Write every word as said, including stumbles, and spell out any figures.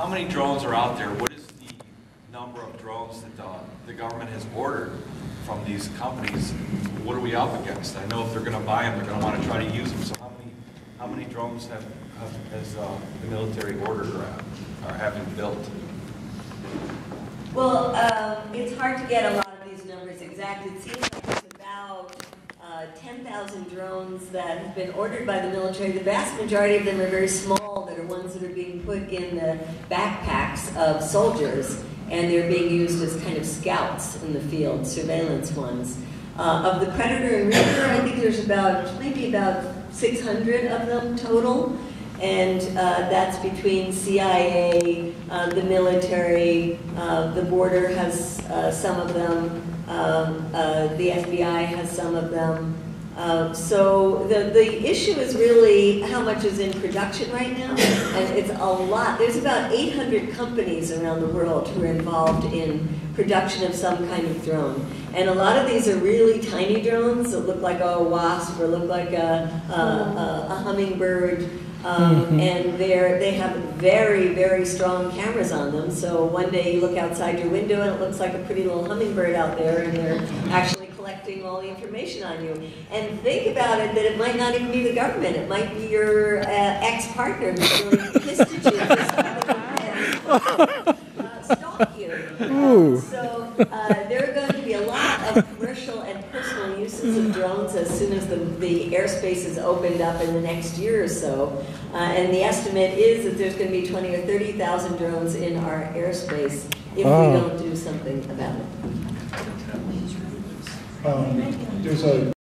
how many drones are out there? What is the number of drones that uh, the government has ordered from these companies? What are we up against? I know if they're going to buy them, they're going to want to try to use them. So how many how many drones have, have has uh, the military ordered or are having built? Well, um, it's hard to get a lot of these numbers exact. It seems like it's about uh, ten thousand drones that have been ordered by the military. The vast majority of them are very small, that are ones that are being put in the backpacks of soldiers, and they're being used as kind of scouts in the field, surveillance ones. Uh, of the Predator and Reaper, I think there's about, maybe about six hundred of them total. And uh, that's between C I A, uh, the military, uh, the border has uh, some of them, um, uh, the F B I has some of them. Uh, so the, the issue is really how much is in production right now, and it's a lot. There's about eight hundred companies around the world who are involved in production of some kind of drone. And a lot of these are really tiny drones that look like a wasp or look like a, a, a, a hummingbird. Um, mm-hmm. And they're, they have very, very strong cameras on them, so one day you look outside your window and it looks like a pretty little hummingbird out there, and they're actually collecting all the information on you. And think about it, that it might not even be the government, it might be your uh, ex-partner who's really pissed at you for something and uh, stalk you. Uh, so uh, there are going to be a lot of commercial and personal uses of drones as soon as the, the airspace is opened up in the next year or so. Uh, and the estimate is that there's going to be twenty or thirty thousand drones in our airspace if oh. we don't do something about it. Um, there's a